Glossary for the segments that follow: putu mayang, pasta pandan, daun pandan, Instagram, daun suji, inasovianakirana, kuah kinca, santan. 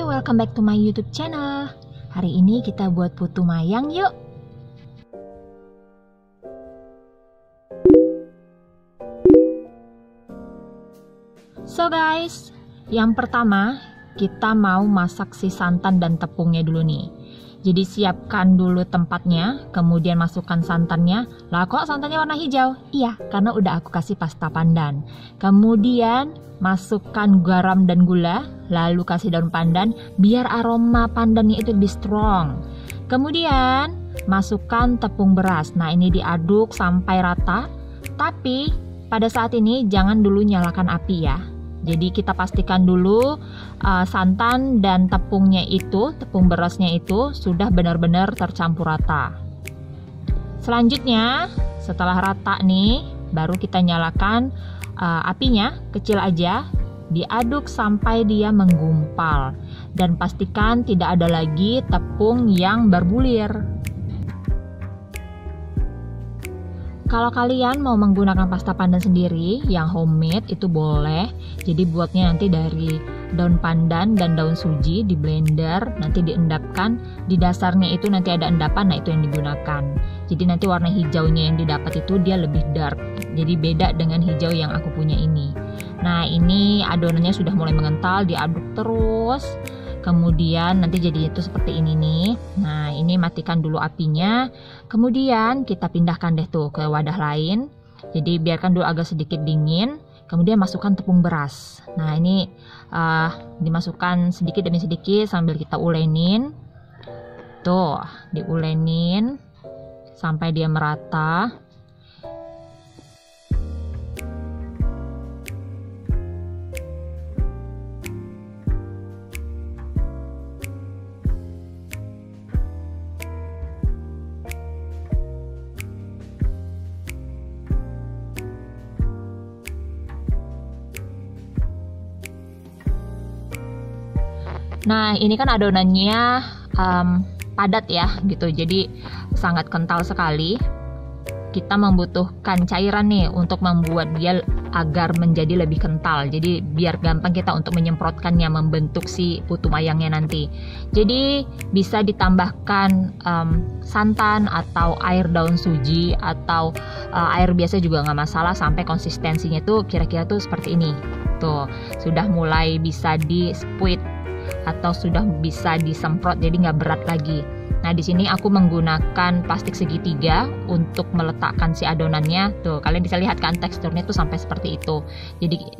Hai, welcome back to my YouTube channel. Hari ini kita buat putu mayang yuk. So guys, yang pertama kita mau masak si santan dan tepungnya dulu nih. Jadi siapkan dulu tempatnya, kemudian masukkan santannya. Lah kok santannya warna hijau? Iya, karena udah aku kasih pasta pandan. Kemudian masukkan garam dan gula, lalu kasih daun pandan biar aroma pandannya itu lebih strong. Kemudian masukkan tepung beras. Nah, ini diaduk sampai rata, tapi pada saat ini jangan dulu nyalakan api ya. Jadi kita pastikan dulu santan dan tepungnya itu, tepung berasnya itu sudah benar-benar tercampur rata. Selanjutnya setelah rata nih, baru kita nyalakan apinya kecil aja. Diaduk sampai dia menggumpal dan pastikan tidak ada lagi tepung yang berbulir. Kalau kalian mau menggunakan pasta pandan sendiri yang homemade itu boleh. Jadi buatnya nanti dari daun pandan dan daun suji di blender, nanti diendapkan. Di dasarnya itu nanti ada endapan, nah itu yang digunakan. Jadi nanti warna hijaunya yang didapat itu dia lebih dark. Jadi beda dengan hijau yang aku punya ini. Nah, ini adonannya sudah mulai mengental, diaduk terus. Kemudian nanti jadinya itu seperti ini nih. Nah, ini matikan dulu apinya. Kemudian kita pindahkan deh tuh ke wadah lain. Jadi biarkan dulu agak sedikit dingin. Kemudian masukkan tepung beras. Nah, ini dimasukkan sedikit demi sedikit sambil kita ulenin. Tuh, diulenin sampai dia merata. Nah, ini kan adonannya padat ya gitu, jadi sangat kental sekali. Kita membutuhkan cairan nih untuk membuat dia agar menjadi lebih kental. Jadi biar gampang kita untuk menyemprotkannya, membentuk si putu mayangnya nanti. Jadi bisa ditambahkan santan atau air daun suji atau air biasa juga nggak masalah, sampai konsistensinya tuh kira-kira tuh seperti ini. Tuh, sudah mulai bisa di-squeeze atau sudah bisa disemprot, jadi nggak berat lagi. Nah, di sini aku menggunakan plastik segitiga untuk meletakkan si adonannya. Tuh, kalian bisa lihat kan teksturnya tuh sampai seperti itu.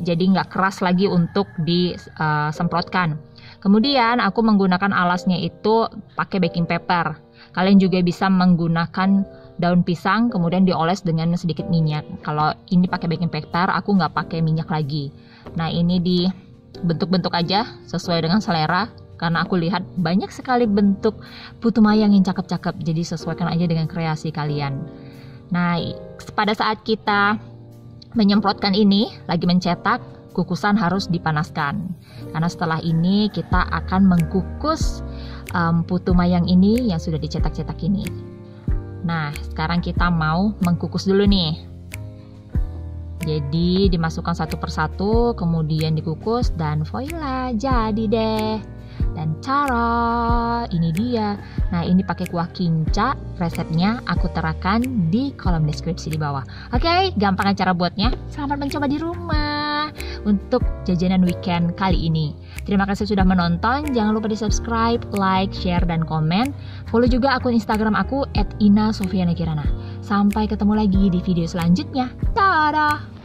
Jadi nggak keras lagi untuk disemprotkan. Kemudian aku menggunakan alasnya itu pakai baking paper. Kalian juga bisa menggunakan daun pisang, kemudian dioles dengan sedikit minyak. Kalau ini pakai baking paper, aku nggak pakai minyak lagi. Nah, ini di bentuk-bentuk aja sesuai dengan selera, karena aku lihat banyak sekali bentuk putu mayang yang cakep-cakep, jadi sesuaikan aja dengan kreasi kalian. Nah, pada saat kita menyemprotkan ini lagi mencetak, kukusan harus dipanaskan, karena setelah ini kita akan mengkukus putu mayang ini yang sudah dicetak-cetak ini. Nah, sekarang kita mau mengkukus dulu nih. Jadi dimasukkan satu persatu, kemudian dikukus dan voila, jadi deh. Dan cara ini dia. Nah, ini pakai kuah kinca, resepnya aku terapkan di kolom deskripsi di bawah. Oke, gampang cara buatnya. Selamat mencoba di rumah untuk jajanan weekend kali ini. Terima kasih sudah menonton. Jangan lupa di subscribe, like, share, dan komen. Follow juga akun Instagram aku @inasovianakirana. Sampai ketemu lagi di video selanjutnya. Dadah!